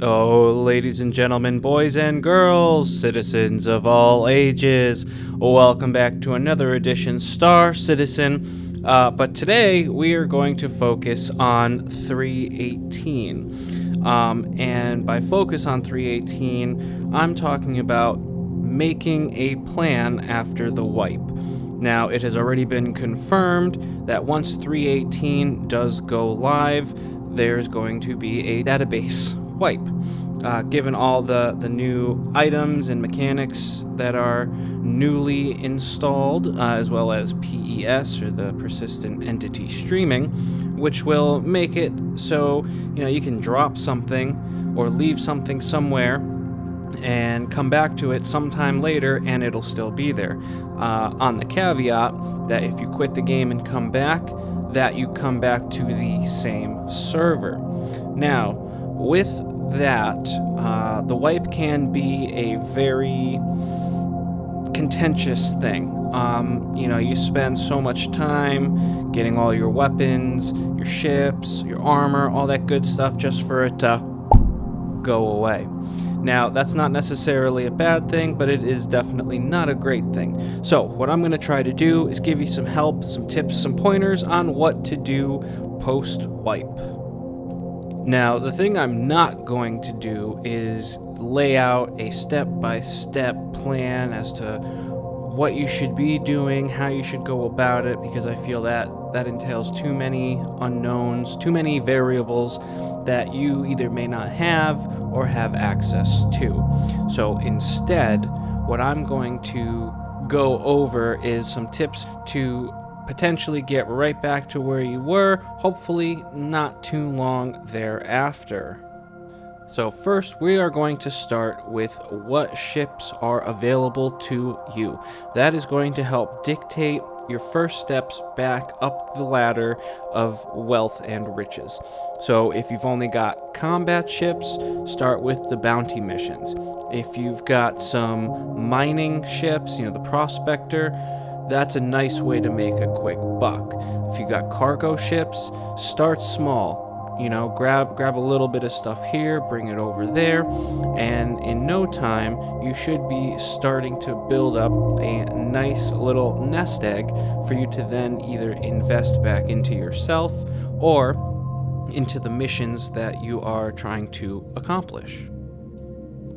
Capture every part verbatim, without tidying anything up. Oh, ladies and gentlemen, boys and girls, citizens of all ages, welcome back to another edition Star Citizen, uh, but today we are going to focus on three eighteen, um, and by focus on three eighteen, I'm talking about making a plan after the wipe. Now, it has already been confirmed that once three eighteen does go live, there's going to be a database wipe. Uh, given all the, the new items and mechanics that are newly installed, uh, as well as P E S, or the Persistent Entity Streaming, which will make it so, you know, you can drop something or leave something somewhere and come back to it sometime later and it'll still be there. Uh, on the caveat that if you quit the game and come back, that you come back to the same server. Now, with that, uh, the wipe can be a very contentious thing. Um, you know, you spend so much time getting all your weapons, your ships, your armor, all that good stuff just for it to go away. Now, that's not necessarily a bad thing, but it is definitely not a great thing. So, what I'm going to try to do is give you some help, some tips, some pointers on what to do post-wipe. Now, the thing I'm not going to do is lay out a step-by-step plan as to what you should be doing, how you should go about it, because I feel that that entails too many unknowns, too many variables that you either may not have or have access to. So instead, what I'm going to go over is some tips to potentially get right back to where you were, hopefully not too long thereafter. So first, we are going to start with what ships are available to you. That is going to help dictate your first steps back up the ladder of wealth and riches. So if you've only got combat ships, start with the bounty missions. If you've got some mining ships, you know, the Prospector, that's a nice way to make a quick buck. If you got cargo ships, start small. You know, grab grab a little bit of stuff here, bring it over there, and in no time, you should be starting to build up a nice little nest egg for you to then either invest back into yourself or into the missions that you are trying to accomplish.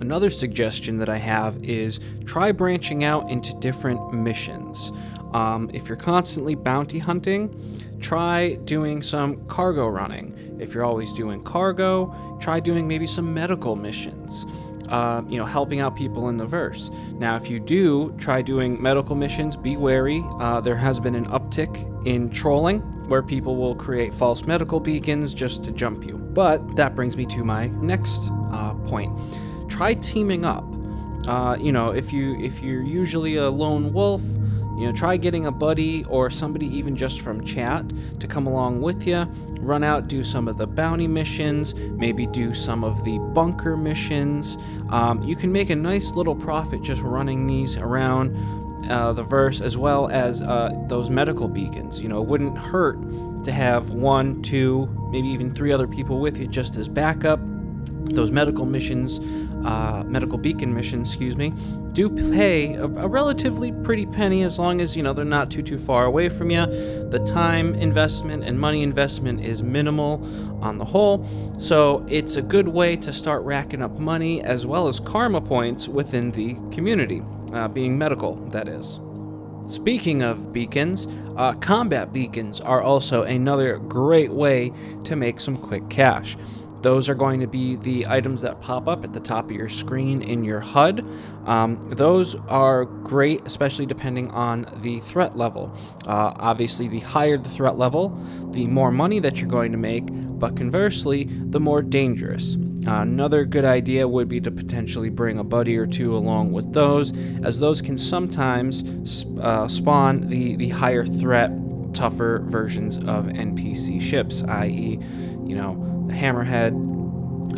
Another suggestion that I have is try branching out into different missions. Um, if you're constantly bounty hunting, try doing some cargo running. If you're always doing cargo, try doing maybe some medical missions, uh, you know, helping out people in the verse. Now, if you do try doing medical missions, be wary. Uh, there has been an uptick in trolling where people will create false medical beacons just to jump you. But that brings me to my next uh, point. Try teaming up. Uh, you know, if you if you're usually a lone wolf, you know, try getting a buddy or somebody even just from chat to come along with you. Run out, do some of the bounty missions, maybe do some of the bunker missions. Um, you can make a nice little profit just running these around uh, the verse, as well as uh, those medical beacons. You know, it wouldn't hurt to have one, two, maybe even three other people with you just as backup. Those medical missions, uh, medical beacon missions, excuse me, do pay a, a relatively pretty penny as long as, you know, they're not too, too far away from you. The time investment and money investment is minimal on the whole, so it's a good way to start racking up money as well as karma points within the community, uh, being medical, that is. Speaking of beacons, uh, combat beacons are also another great way to make some quick cash. Those are going to be the items that pop up at the top of your screen in your H U D. Um, those are great, especially depending on the threat level. Uh, obviously, the higher the threat level, the more money that you're going to make, but conversely, the more dangerous. Uh, another good idea would be to potentially bring a buddy or two along with those, as those can sometimes sp uh, spawn the, the higher threat, tougher versions of N P C ships, that is, you know, Hammerhead.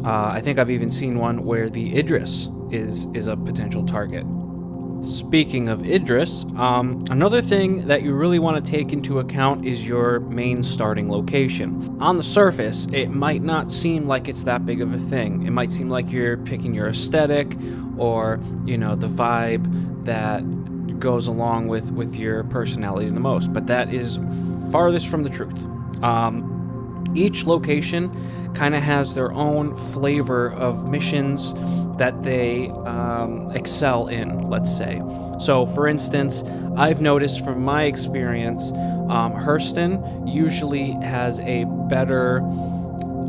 Uh, I think I've even seen one where the Idris is is a potential target. Speaking of Idris, um, another thing that you really want to take into account is your main starting location. On the surface, it might not seem like it's that big of a thing. It might seem like you're picking your aesthetic or, you know, the vibe that goes along with, with your personality the most, but that is farthest from the truth. Um, each location kind of has their own flavor of missions that they um, excel in, let's say. So, for instance, I've noticed from my experience, um, Hurston usually has a better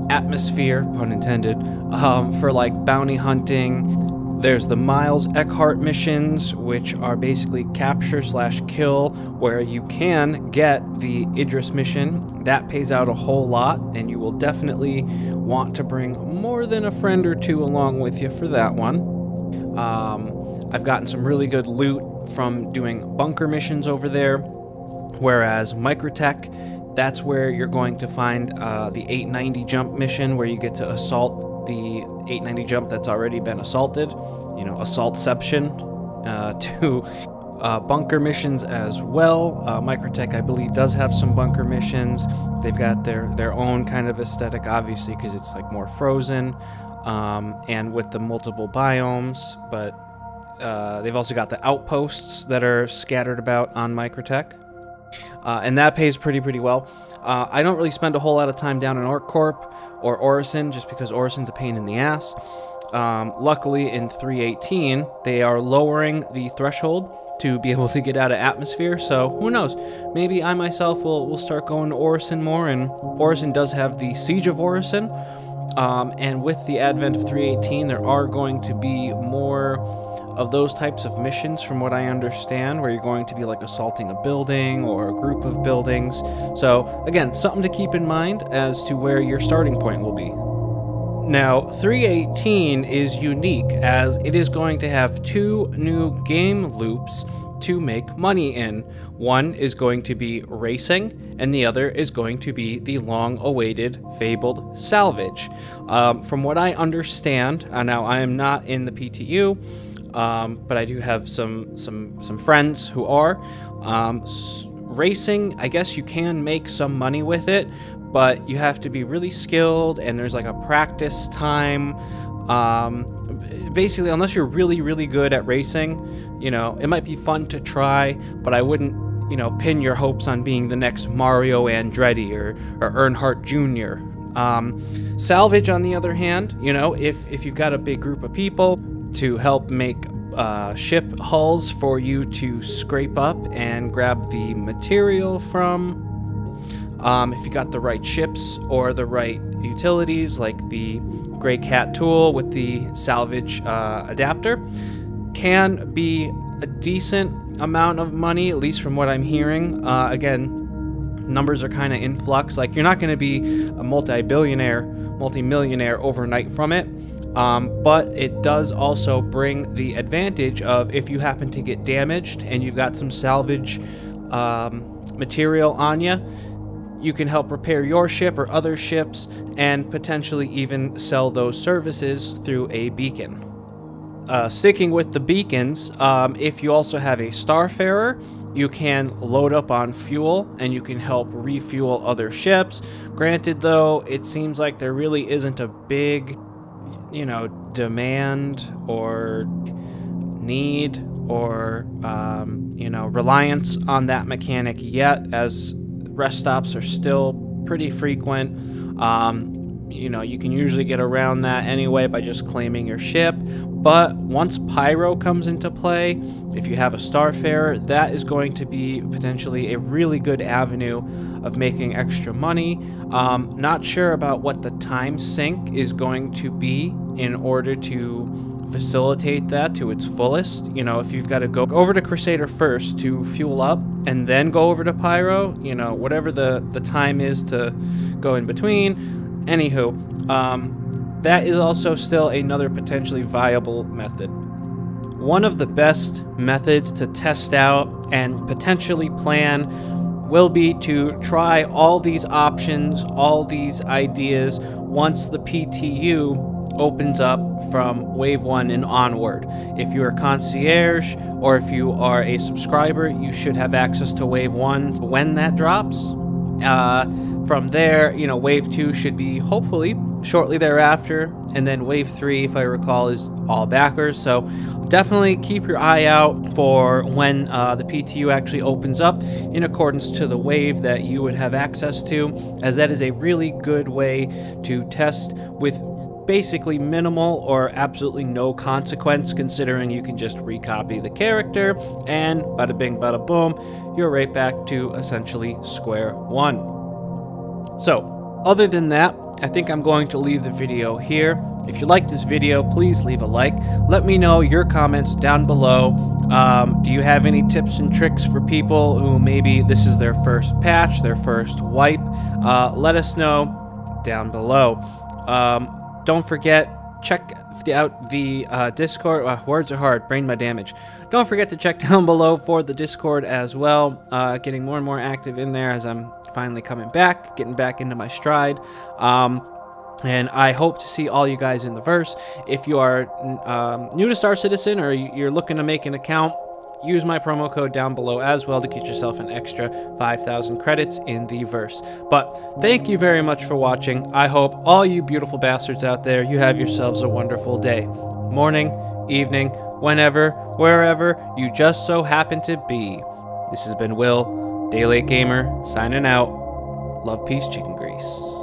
atmosphere, pun intended, um, for like bounty hunting. There's the Miles Eckhart missions, which are basically capture slash kill, where you can get the Idris mission. That pays out a whole lot, and you will definitely want to bring more than a friend or two along with you for that one. Um, I've gotten some really good loot from doing bunker missions over there, whereas Microtech, that's where you're going to find uh, the eight ninety jump mission, where you get to assault the eight ninety jump that's already been assaulted, you know, assaultception, uh, to uh, bunker missions as well. Uh, Microtech, I believe, does have some bunker missions. They've got their, their own kind of aesthetic, obviously, because it's like more frozen um, and with the multiple biomes, but uh, they've also got the outposts that are scattered about on Microtech. Uh, and that pays pretty, pretty well. Uh, I don't really spend a whole lot of time down in OrcCorp or Orison, just because Orison's a pain in the ass. Um, luckily, in three eighteen, they are lowering the threshold to be able to get out of atmosphere, so who knows? Maybe I myself will, will start going to Orison more, and Orison does have the Siege of Orison, um, and with the advent of three eighteen, there are going to be more of those types of missions, from what I understand, where you're going to be like assaulting a building or a group of buildings. So again, something to keep in mind as to where your starting point will be. Now, three eighteen is unique as it is going to have two new game loops to make money in. One is going to be racing, and the other is going to be the long-awaited fabled salvage. Um, from what I understand, uh, now I am not in the P T U, Um, but I do have some some some friends who are um, racing. I guess you can make some money with it, but you have to be really skilled, and there's like a practice time. Um, basically, unless you're really really good at racing, you know, it might be fun to try, but I wouldn't, you know, pin your hopes on being the next Mario Andretti or or Earnhardt Junior Um, salvage, on the other hand, you know, if if you've got a big group of people to help make uh, ship hulls for you to scrape up and grab the material from. Um, if you got the right ships or the right utilities, like the Grey Cat tool with the salvage uh, adapter, can be a decent amount of money, at least from what I'm hearing. Uh, again, numbers are kind of in flux. Like, you're not going to be a multi-billionaire, multi-millionaire overnight from it. Um, but it does also bring the advantage of, if you happen to get damaged and you've got some salvage um, material on you, you can help repair your ship or other ships and potentially even sell those services through a beacon. Uh, sticking with the beacons, um, if you also have a Starfarer, you can load up on fuel and you can help refuel other ships. Granted, though, it seems like there really isn't a big, you know, demand or need or, um, you know, reliance on that mechanic yet, as rest stops are still pretty frequent. Um, you know, you can usually get around that anyway by just claiming your ship. But once Pyro comes into play, if you have a Starfarer, that is going to be potentially a really good avenue of making extra money. Um, not sure about what the time sink is going to be in order to facilitate that to its fullest. You know, if you've got to go over to Crusader first to fuel up and then go over to Pyro, you know, whatever the, the time is to go in between. Anywho, um... that is also still another potentially viable method. One of the best methods to test out and potentially plan will be to try all these options, all these ideas, once the P T U opens up from wave one and onward. If you're a concierge or if you are a subscriber, you should have access to wave one when that drops. Uh, from there, you know, wave two should be hopefully shortly thereafter, and then wave three, if I recall, is all backers. So definitely keep your eye out for when uh, the P T U actually opens up in accordance to the wave that you would have access to, as that is a really good way to test with basically minimal or absolutely no consequence, considering you can just recopy the character and bada bing bada boom, you're right back to essentially square one. So other than that, I think I'm going to leave the video here. If you like this video, please leave a like. Let me know your comments down below. Um, do you have any tips and tricks for people who maybe this is their first patch, their first wipe? Uh, let us know down below. Um, Don't forget, check out the uh, Discord. Uh, words are hard, brain my damage. Don't forget to check down below for the Discord as well. Uh, getting more and more active in there as I'm finally coming back, getting back into my stride. Um, and I hope to see all you guys in the verse. If you are um, new to Star Citizen or you're looking to make an account, use my promo code down below as well to get yourself an extra five thousand credits in the verse. But thank you very much for watching. I hope all you beautiful bastards out there, you have yourselves a wonderful day. Morning, evening, whenever, wherever you just so happen to be. This has been Will, Day Late Gamer, signing out. Love, peace, chicken grease.